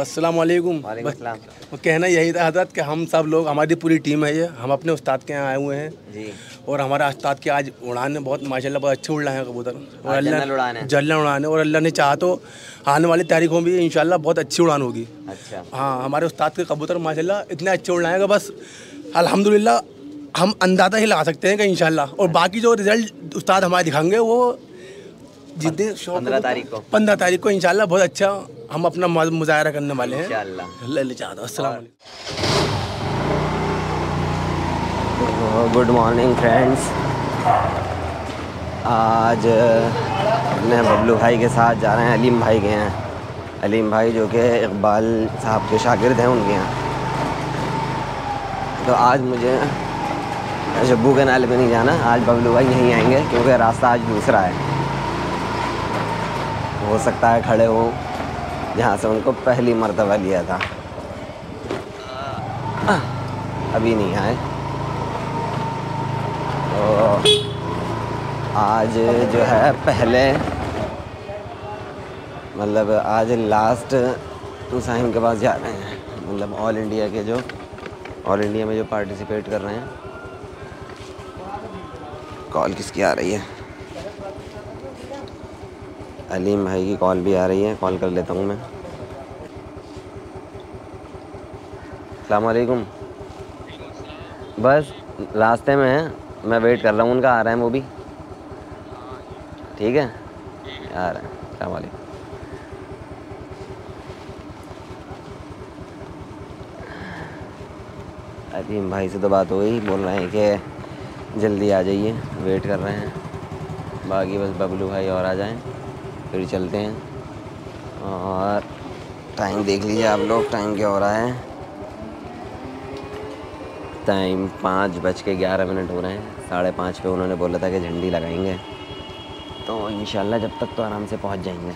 अस्सलाम वालेकुम। कहना यही था हजरत कि हम सब लोग, हमारी पूरी टीम है ये, हम अपने उस्ताद के यहाँ आए हुए हैं जी। और हमारा उस्ताद के आज उड़ान में बहुत माशाल्लाह बहुत अच्छे उड़ रहे हैं कबूतर, और अल्लाह जल्ला उड़ान है, और अल्लाह ने चाहा तो आने वाली तारीखों में इंशाल्लाह बहुत अच्छी उड़ान होगी। अच्छा हाँ, हमारे उस्ताद के कबूतर माशाल्लाह इतने अच्छे उड़ रहे हैं कि बस अल्हम्दुलिल्लाह हम अंदाज़ा ही लगा सकते हैं कि इंशाल्लाह। और बाकी जो रिज़ल्ट उस्ताद हमारे दिखाएंगे वो जितने 15 तारीख को इंशाल्लाह बहुत अच्छा हम अपना मुजाहरा करने वाले हैं इंशाल्लाह। गुड मॉर्निंग फ्रेंड्स, आज मैं बबलू भाई के साथ जा रहे हैं अलीम भाई के यहाँ। अलीम भाई जो कि इकबाल साहब के शागिर्द हैं, उनके यहाँ। तो आज मुझे जब्बू के नाले पे नहीं जाना, आज बबलू भाई यहीं आएंगे क्योंकि रास्ता आज दूसरा है। हो सकता है खड़े हो जहाँ से उनको पहली मर्तबा लिया था, अभी नहीं आए। तो आज जो है पहले मतलब आज लास्ट साहिब के पास जा रहे हैं, मतलब ऑल इंडिया में जो पार्टिसिपेट कर रहे हैं। कॉल किसकी आ रही है? अलीम भाई की कॉल भी आ रही है, कॉल कर लेता हूँ मैं। अस्सलाम वालेकुम। बस रास्ते में है, मैं वेट कर रहा हूँ उनका। आ रहे हैं वो भी? ठीक है, आ रहे हैं। अस्सलाम वालेकुम। अलीम भाई से तो बात हो गई, बोल रहे हैं कि जल्दी आ जाइए, वेट कर रहे हैं। बाकी बस बबलू भाई और आ जाएं फिर चलते हैं। और टाइम देख लीजिए आप लोग, टाइम क्या हो रहा है? टाइम 5:11 हो रहे हैं। 5:30 पे उन्होंने बोला था कि झंडी लगाएंगे, तो इंशाल्लाह जब तक तो आराम से पहुंच जाएंगे।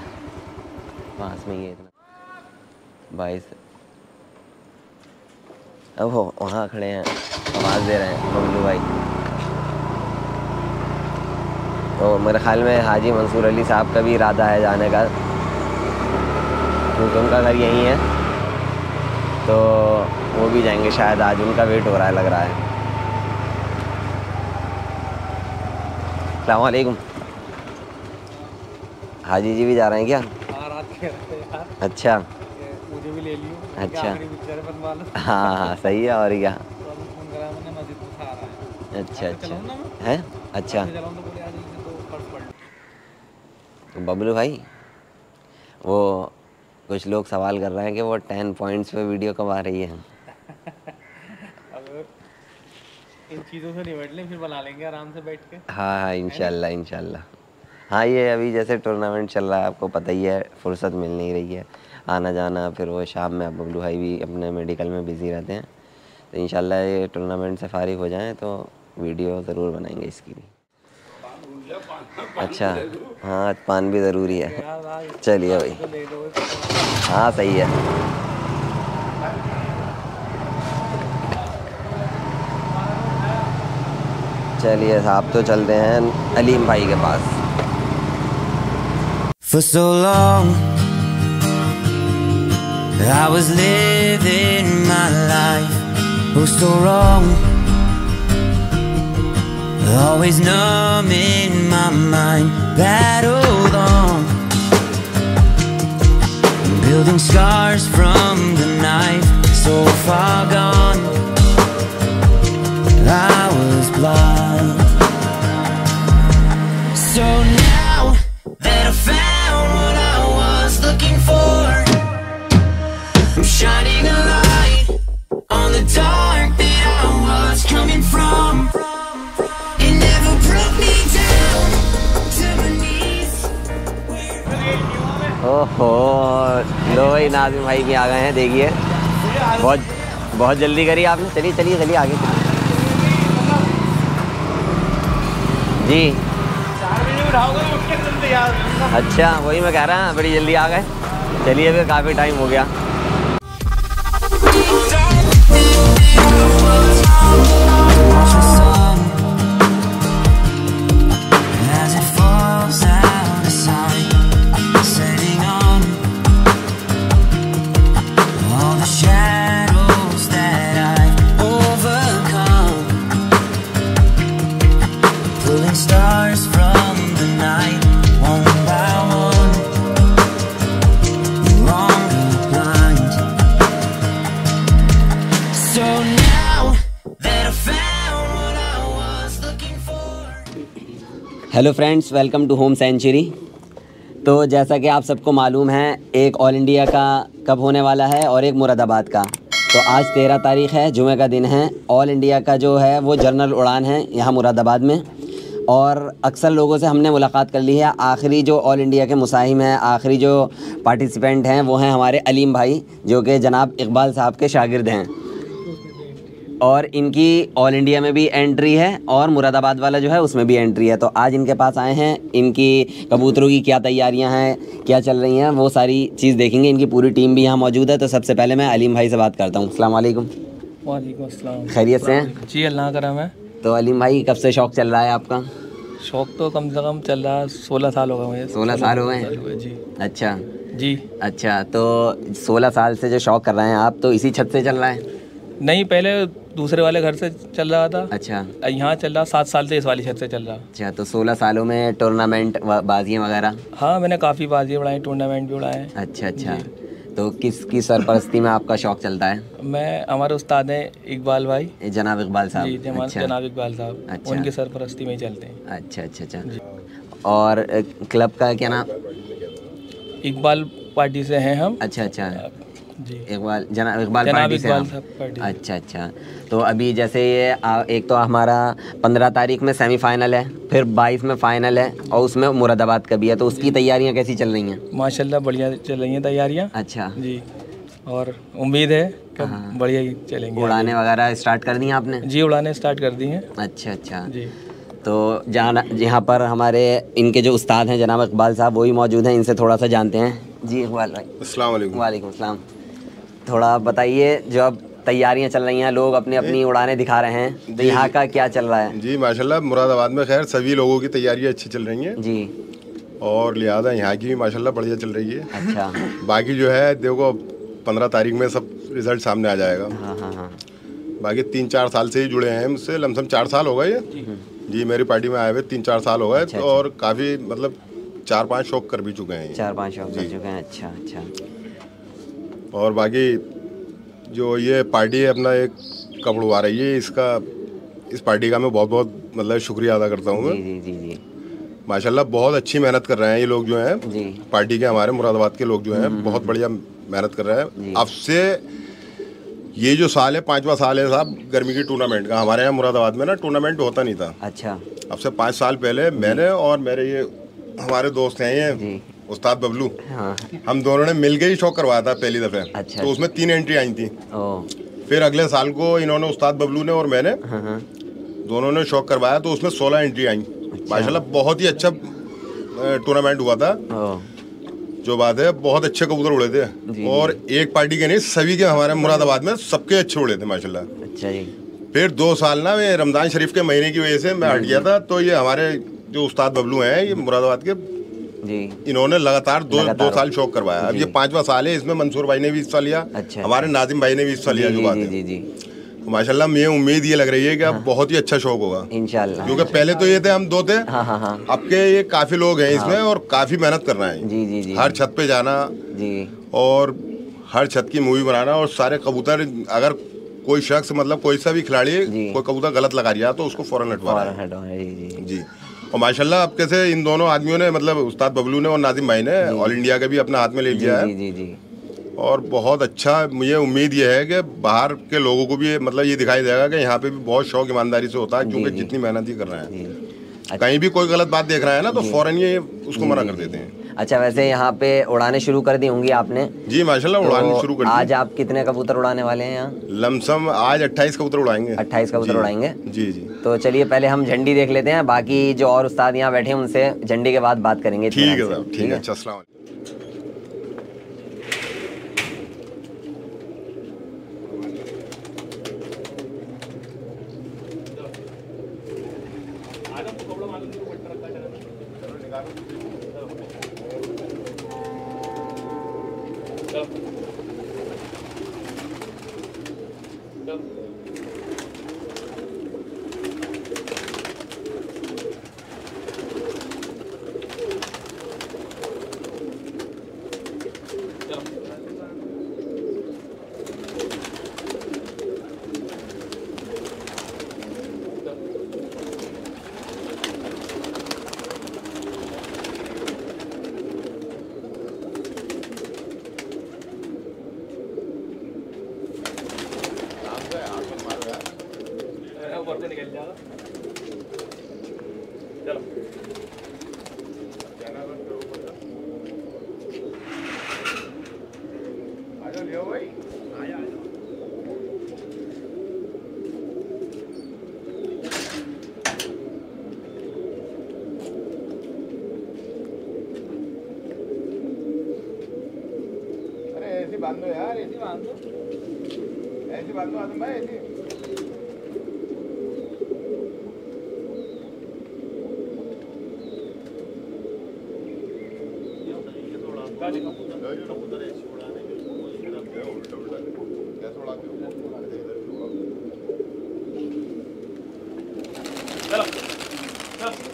पास में ये इतना 22। अब हो वहाँ खड़े हैं, आवाज़ दे रहे हैं बबलू भाई। तो मेरे ख़्याल में हाजी मंसूर अली साहब का भी इरादा है जाने का, क्योंकि उनका घर यहीं है, तो वो भी जाएंगे शायद। आज उनका वेट हो रहा है लग रहा है। अस्सलाम वालेकुम। हाजी जी भी जा रहे हैं क्या? अच्छा, मुझे भी ले लियो। अच्छा हाँ हाँ सही है। और क्या? अच्छा अच्छा है। अच्छा बबलू भाई, वो कुछ लोग सवाल कर रहे हैं कि वो 10 पॉइंट्स पे वीडियो कब आ रही है। इन चीज़ों से निपट लें फिर बना लेंगे आराम से बैठ के। हाँ हाँ इंशाल्लाह इंशाल्लाह। हाँ ये अभी जैसे टूर्नामेंट चल रहा है, आपको पता ही है, फुर्सत मिल नहीं रही है आना जाना। फिर वो शाम में अब बबलू भाई भी अपने मेडिकल में बिज़ी रहते हैं, तो इंशाल्लाह ये टूर्नामेंट से फारिग हो जाएँ तो वीडियो ज़रूर बनाएंगे इसकी भी। अच्छा हाँ, पान भी ज़रूरी है। चलिए भाई, हाँ सही है। चलिए साहब, तो चलते हैं अलीम भाई के पास। For so long I was living my life, was so wrong, always numbing my mind, battled on, building scars from the knife, so far gone, I was blind. So now that I found what I was looking for, I'm shining a light on the dark that I was coming from. ओहो, लो भाई नाजिम भाई भी आ गए हैं, देखिए। बहुत जल्दी करी आपने। चलिए चलिए चलिए आगे जी। अच्छा वही मैं कह रहा हूँ, बड़ी जल्दी आ गए। चलिए फिर, काफ़ी टाइम हो गया। Hello friends, welcome to home century. तो जैसा कि आप सबको मालूम है, एक ऑल इंडिया का कप होने वाला है और एक मुरादाबाद का। तो आज 13 तारीख है, जुमे का दिन है। ऑल इंडिया का जो है वो जनरल उड़ान है यहाँ मुरादाबाद में, और अक्सर लोगों से हमने मुलाकात कर ली है। आखिरी जो ऑल इंडिया के मुसाहिम हैं, आखिरी जो पार्टिसिपेंट हैं, वो हैं हमारे अलीम भाई, जो कि जनाब इकबाल साहब के शागिर्द हैं। और इनकी ऑल इंडिया में भी एंट्री है और मुरादाबाद वाला जो है उसमें भी एंट्री है। तो आज इनके पास आए हैं, इनकी कबूतरों की क्या तैयारियां हैं, क्या चल रही हैं, वो सारी चीज़ देखेंगे। इनकी पूरी टीम भी यहाँ मौजूद है। तो सबसे पहले मैं अलीम भाई से बात करता हूँ। अस्सलाम वालेकुम। वालेकुम अस्सलाम। खैरियत से हैं जी? अल्लाह का रहम है। तो अलीम भाई, कब से शौक़ चल रहा है आपका? शौक़ तो कम से कम चल रहा है 16 साल हो गए मुझे। 16 साल हो गए जी। अच्छा जी। अच्छा, तो 16 साल से जो शौक़ कर रहे हैं आप, तो इसी छत से चल रहा है? नहीं, पहले दूसरे वाले घर से चल रहा था। अच्छा, यहाँ चल रहा 7 साल से इस वाली छत से चल रहा। अच्छा, तो 16 सालों में टूर्नामेंट बाजियाँ वगैरह? हाँ, मैंने काफ़ी बाजियाँ उड़ाई, टूर्नामेंट भी उड़ाए। अच्छा। तो किसकी सरपरस्ती में आपका शौक़ चलता है? मैं, हमारे उस्ताद हैं इकबाल भाई, जनाब इकबाल साहब। जनाब इकबाल साहब, उनकी सरपरस्ती में ही चलते हैं। अच्छा। और क्लब का क्या नाम? इकबाल पार्टी से हैं हम। अच्छा जी, इकबाल पार्टी से आप। अच्छा। तो अभी जैसे ये एक तो हमारा 15 तारीख में सेमीफाइनल है, फिर 22 में फ़ाइनल है, और उसमें मुरादाबाद का भी है। तो उसकी तैयारियां कैसी चल रही हैं? माशाल्लाह, बढ़िया चल रही हैं तैयारियां। अच्छा जी, और उम्मीद है कि बढ़िया ही चलेंगे। उड़ाने वगैरह स्टार्ट कर दी हैं आपने? जी, उड़ाने स्टार्ट कर दी हैं। अच्छा जी। तो यहाँ पर हमारे इनके जो उस्ताद हैं जनाब इकबाल साहब, वही मौजूद हैं। इनसे थोड़ा सा जानते हैं। जी इकबाल भाई, अस्सलाम वालेकुम। वालेकुम अस्सलाम। थोड़ा बताइए, जो अब तैयारियां चल रही हैं, लोग अपनी अपनी उड़ानें दिखा रहे हैं, तो यहाँ का क्या चल रहा है? जी माशाल्लाह, मुरादाबाद में खैर सभी लोगों की तैयारियां अच्छी चल रही हैं जी, और लिहाजा यहाँ की भी माशाल्लाह बढ़िया चल रही है। अच्छा, बाकी जो है देखो 15 तारीख में सब रिजल्ट सामने आ जाएगा। हाँ। बाकी 3-4 साल से ही जुड़े हैं मुझसे, लमसम 4 साल हो गए जी मेरी पार्टी में आए हुए, 3-4 साल हो गए। और काफ़ी मतलब 4-5 शौक कर भी चुके हैं। 4-5 शौक कर चुके हैं। अच्छा। और बाकी जो ये पार्टी है अपना, एक कपड़ उड़ा रही है, इसका, इस पार्टी का मैं बहुत बहुत मतलब शुक्रिया अदा करता हूँ। जी। माशाल्लाह बहुत अच्छी मेहनत कर रहे हैं ये लोग जो हैं जी। पार्टी के हमारे मुरादाबाद के लोग जो हैं बहुत बढ़िया मेहनत कर रहे हैं। अब से ये जो साल है 5वां साल है साहब गर्मी की टूर्नामेंट का। हमारे यहाँ मुरादाबाद में ना टूर्नामेंट होता नहीं था। अच्छा। अब से 5 साल पहले मैंने और मेरे ये हमारे दोस्त हैं, ये उस्ताद बबलू, हाँ, हम दोनों ने मिल के ही शौक करवाया था पहली दफ़े। अच्छा। तो उसमें 3 एंट्री आई थी। फिर अगले साल को इन्होंने, उस्ताद बबलू ने और मैंने, हाँ, दोनों ने शौक करवाया, तो उसमें 16 एंट्री आई। माशाल्लाह बहुत ही अच्छा टूर्नामेंट हुआ था। जो बात है, बहुत अच्छे कबूतर उड़े थे, और एक पार्टी के नहीं सभी के, हमारे मुरादाबाद में सबके अच्छे उड़े थे माशाल्लाह। अच्छा जी। फिर 2 साल ना मैं रमज़ान शरीफ के महीने की वजह से मैं हट गया था, तो ये हमारे जो उस्ताद बबलू हैं ये मुरादाबाद के, इन्होंने लगातार दो साल शौक करवाया। अब ये 5वां साल है, इसमें मंसूर भाई ने भी हिस्सा लिया। अच्छा। हमारे नाजिम भाई ने भी हिस्सा लिया। जो बात है माशाल्लाह, मुझे उम्मीद ये लग रही है कि अब बहुत ही अच्छा शौक होगा इंशाल्लाह, क्योंकि पहले तो ये थे हम 2 थे। हाँ। अब के ये काफी लोग हैं इसमें, और काफी मेहनत कर रहे हैं। हर छत पे जाना और हर छत की मूवी बनाना, और सारे कबूतर, अगर कोई शख्स मतलब कोई सा भी खिलाड़ी कोई कबूतर गलत लगा रहा तो उसको फौरन हटवा रहा है जी। और माशाल्लाह अब कैसे इन दोनों आदमियों ने, मतलब उस्ताद बबलू ने और नाजिम भाई ने, ऑल इंडिया का भी अपना हाथ में ले लिया है। जी। और बहुत अच्छा, मुझे उम्मीद ये है कि बाहर के लोगों को भी मतलब ये दिखाई देगा कि यहाँ पे भी बहुत शौक ईमानदारी से होता है, क्योंकि जितनी मेहनत ही कर रहे हैं। अच्छा। कहीं भी कोई गलत बात देख रहा है ना, तो फौरन ये उसको मना कर देते हैं। अच्छा, वैसे यहाँ पे उड़ाने शुरू कर दी होंगी आपने? जी माशाल्लाह, उड़ाने शुरू कर दी। आज आप कितने कबूतर उड़ाने वाले हैं यहाँ? लमसम आज 28 कबूतर उड़ाएंगे। 28 कबूतर उड़ाएंगे जी। तो चलिए पहले हम झंडी देख लेते हैं, बाकी जो और उस्ताद यहाँ बैठे हैं उनसे झंडी के बाद बात करेंगे। ठीक है साहब, ठीक है। अच्छा, अस्सलाम वालेकुम। पर्चे निकल जाएगा। चलो आ जाओ लियो भाई, आ जाओ बांधो यार, ऐसी बांधो, ऐसी बांधो आदम भाई, ऐसी कबूतर ऐसी उड़ाने के लिए उल्टा उल्टा कैसे उड़ाते हो। चलो चलो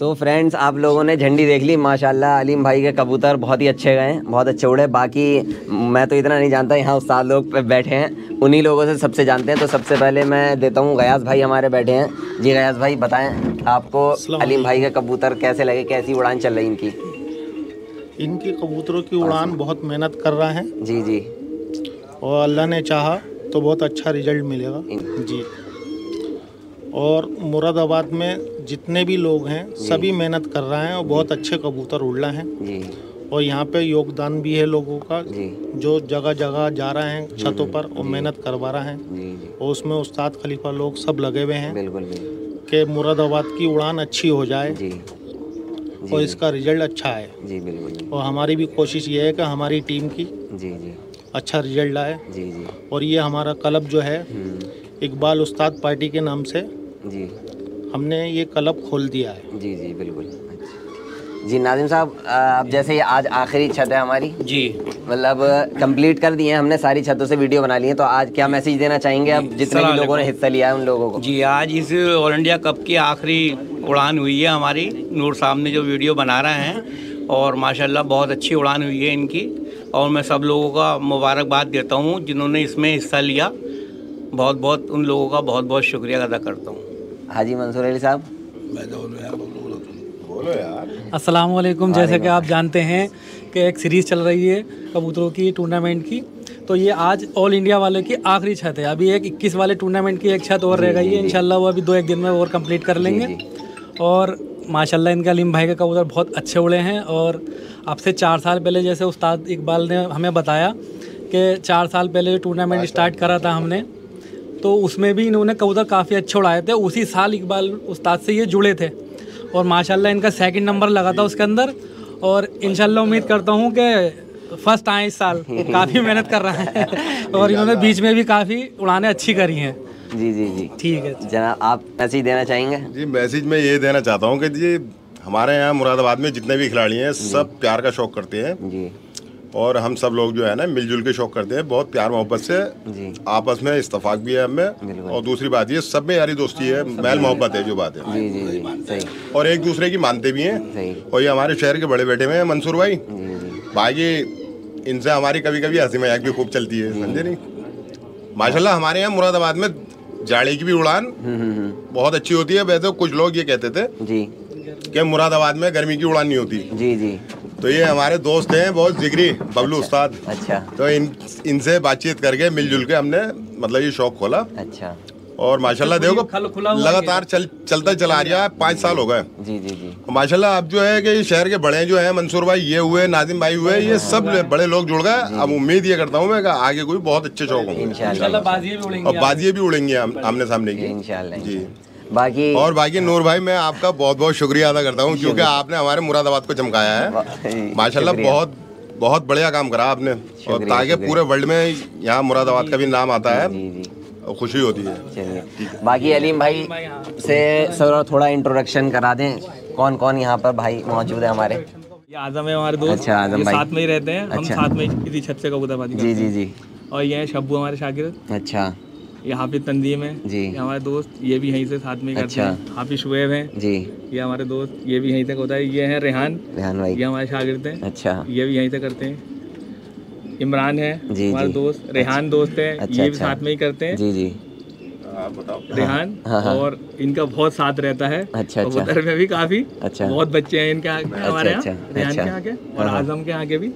तो फ्रेंड्स आप लोगों ने झंडी देख ली, माशाल्लाह अलीम भाई के कबूतर बहुत ही अच्छे गए, बहुत अच्छे उड़े। बाकी मैं तो इतना नहीं जानता, यहाँ उस्ताद लोग बैठे हैं उन्हीं लोगों से सबसे जानते हैं। तो सबसे पहले मैं देता हूँ, गयास भाई हमारे बैठे हैं। जी गयास भाई बताएं आपको अलीम भाई के कबूतर कैसे लगे, कैसी उड़ान चल रही इनकी? इनके कबूतरों की उड़ान बहुत मेहनत कर रहा है जी जी, और अल्लाह ने चाहा तो बहुत अच्छा रिजल्ट मिलेगा जी। और मुरादाबाद में जितने भी लोग हैं सभी मेहनत कर रहे हैं और बहुत अच्छे कबूतर उड़ रहे हैं, और यहाँ पे योगदान भी है लोगों का, जो जगह जगह जा रहे हैं छतों पर और मेहनत करवा रहे हैं, और उसमें उस्ताद खलीफा लोग सब लगे हुए हैं कि मुरादाबाद की उड़ान अच्छी हो जाए और इसका रिजल्ट अच्छा आए। और हमारी भी कोशिश ये है कि हमारी टीम की अच्छा रिजल्ट आए। और ये हमारा क्लब जो है इकबाल उस्ताद पार्टी के नाम से जी हमने ये क्लब खोल दिया है जी जी बिल्कुल। जी नाजिम साहब आप जैसे ये आज आखिरी छत है हमारी जी, मतलब कंप्लीट कर दिए हैं हमने, सारी छतों से वीडियो बना ली है, तो आज क्या मैसेज देना चाहेंगे आप जितने भी लोगों ने हिस्सा लिया है उन लोगों को? जी आज इस ऑल इंडिया कप की आखिरी उड़ान हुई है हमारी, नूर साहब ने जो वीडियो बना रहे हैं, और माशाल्लाह बहुत अच्छी उड़ान हुई है इनकी, और मैं सब लोगों का मुबारकबाद देता हूँ जिन्होंने इसमें हिस्सा लिया, बहुत बहुत उन लोगों का बहुत बहुत शुक्रिया अदा करता हूँ। हाजी मंसूर अली साहब बोलो यार। अस्सलाम वालेकुम, जैसे कि आप जानते हैं कि एक सीरीज़ चल रही है कबूतरों की टूर्नामेंट की, तो ये आज ऑल इंडिया वाले की आखिरी छत है। अभी एक 21 वाले टूर्नामेंट की एक छत और रह गई है, इंशाल्लाह वो अभी 2-1 दिन में और कंप्लीट कर लेंगे। और माशाल्लाह इनका अलीम भाई के कबूतर बहुत अच्छे उड़े हैं, और आपसे 4 साल पहले जैसे उस्ताद इकबाल ने हमें बताया कि 4 साल पहले टूर्नामेंट स्टार्ट करा था हमने, तो उसमें भी इन्होंने कबूतर काफ़ी अच्छे उड़ाए थे। उसी साल इकबाल उस्ताद से ये जुड़े थे, और माशाल्लाह इनका 2nd नंबर लगा था उसके अंदर, और इंशाल्लाह उम्मीद करता हूँ कि फर्स्ट आए इस साल। काफ़ी मेहनत कर रहा है और इन्होंने बीच में भी काफ़ी उड़ाने अच्छी करी हैं जी जी जी। ठीक है जनाब, आप मैसेज देना चाहेंगे? जी मैसेज मैं ये देना चाहता हूँ कि जी हमारे यहाँ मुरादाबाद में जितने भी खिलाड़ी हैं सब प्यार का शौक़ करते हैं जी, और हम सब लोग जो है ना मिलजुल के शौक करते हैं, बहुत प्यार मोहब्बत से आपस में इस्तफाक भी है हमें, और दूसरी बात ये सब में यारी दोस्ती है, महल मोहब्बत है जो बात है जी, जी, सही। और एक दूसरे की मानते भी हैं, और ये हमारे शहर के बड़े बेटे में मंसूर भाई भाई, इनसे हमारी कभी कभी हंसी मजाक भी खूब चलती है, समझे नहीं। माशाल्लाह हमारे यहाँ मुरादाबाद में जाड़े की भी उड़ान बहुत अच्छी होती है। वैसे कुछ लोग ये कहते थे कि मुरादाबाद में गर्मी की उड़ान नहीं होती जी जी, तो ये हमारे दोस्त हैं बहुत जिगरी, बबलू उस्ताद। अच्छा। तो इनसे बातचीत करके मिलजुल के हमने मतलब ये शौक खोला। अच्छा। और माशाल्लाह देखो लगातार चलता चला रहा है, 5 साल हो गए। जी जी जी। माशाल्लाह आप जो है कि ये शहर के बड़े जो है, मंसूर भाई ये हुए, नाजिम भाई हुए, ये सब बड़े लोग जुड़ गए। अब उम्मीद ये करता हूँ मैं कि आगे कोई बहुत अच्छे शौक होंगे और बाजिए भी उड़ेंगे आमने सामने की इंशाल्लाह जी। बाकी और बाकी नूर भाई मैं आपका बहुत बहुत शुक्रिया अदा करता हूँ क्योंकि आपने हमारे मुरादाबाद को चमकाया है। माशाल्लाह बहुत बहुत बढ़िया काम करा आपने, और ताकि पूरे वर्ल्ड में यहाँ मुरादाबाद का भी नाम आता है, खुशी होती है। चलिए बाकी अलीम भाई से सर थोड़ा इंट्रोडक्शन करा दें, कौन कौन यहाँ पर भाई मौजूद है हमारे। ये आजम है हमारे दोस्त। अच्छा, आजम भाई साथ में ही रहते हैं। अच्छा। हम साथ में इसी छत से कबूतरबाजी करते हैं। जी जी जी। और ये है शब्बू हमारे शागिर्द। अच्छा। ये हाफिज तंजीम है जी, हमारे दोस्त, ये भी यहीं से साथ में करते हैं। हाफिज शुएब हैं जी, ये हमारे दोस्त, ये भी यहीं से होता है। ये है रेहान, रेहान भाई, ये हमारे शागिर्द हैं। अच्छा। ये भी यहीं से करते हैं। इमरान है हमारे दोस्त, रेहान दोस्त है। अच्छा, ये भी साथ में ही करते हैं। जी जी। आप बताओ रेहान। हाँ, हाँ, और इनका बहुत साथ रहता है। अच्छा अच्छा। उधर में भी काफी अच्छा बहुत बच्चे हैं इनके हमारे यहाँ, रेहान के आगे और आजम के आगे भी।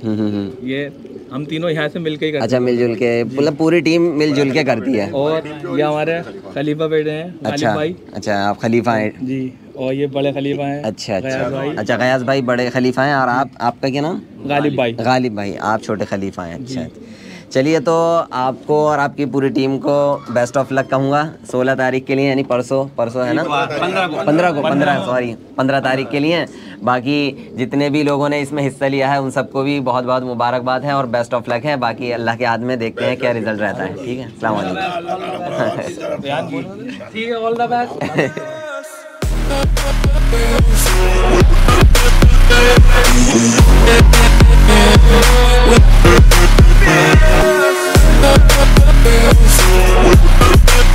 ये हम तीनों यहाँ से मिलके ही करते हैं। अच्छा, मिलजुल के मतलब पूरी टीम मिलजुल के करती है। और ये हमारे खलीफा बेटे हैं। अच्छा भाई। अच्छा, आप खलीफा हैं जी, और ये बड़े खलीफा हैं। अच्छा अच्छा अच्छा। गयास भाई बड़े खलीफा हैं और आप, आपका क्या नाम? गालिब भाई। गालिब भाई, आप छोटे खलीफा हैं। अच्छा, चलिए तो आपको और आपकी पूरी टीम को बेस्ट ऑफ लक कहूँगा 16 तारीख के लिए, यानी परसों है ना, 15 तारीख के लिए। बाकी जितने भी लोगों ने इसमें हिस्सा लिया है उन सबको भी बहुत बहुत मुबारकबाद है और बेस्ट ऑफ लक है। बाकी अल्लाह के हाथ में देखते हैं क्या रिजल्ट रहता है। ठीक है, अस्सलाम वालेकुम।